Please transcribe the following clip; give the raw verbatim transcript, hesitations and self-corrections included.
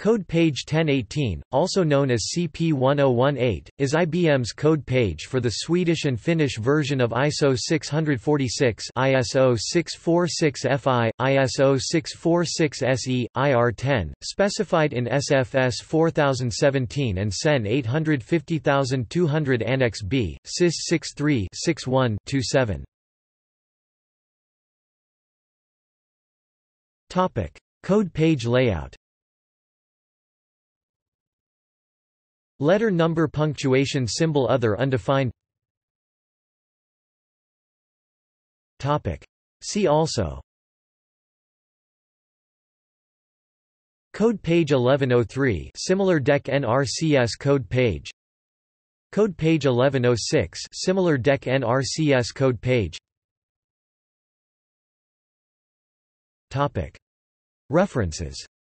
Code page ten eighteen, also known as C P ten eighteen, is I B M's code page for the Swedish and Finnish version of I S O six forty-six, I S O six forty-six F I, I S O six forty-six S E, I R ten, specified in S F S four thousand seventeen and S E N eight five zero two zero zero Annex B, S I S sixty-three sixty-one twenty-seven. Topic: Code page layout. Letter number punctuation symbol other undefined. Topic: See also. Code page eleven oh three, similar D E C N R C S code page. Code page eleven oh six, similar D E C N R C S code page. Topic: References.